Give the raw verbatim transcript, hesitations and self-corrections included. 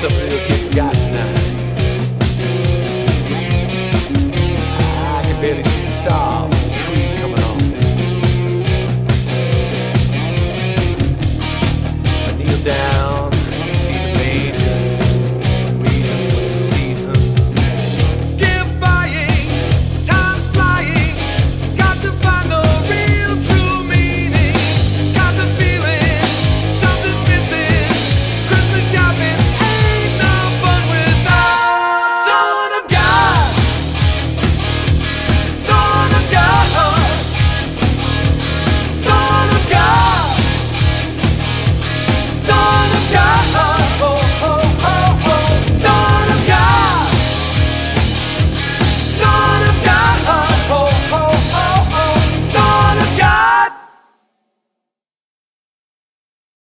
Some little kid got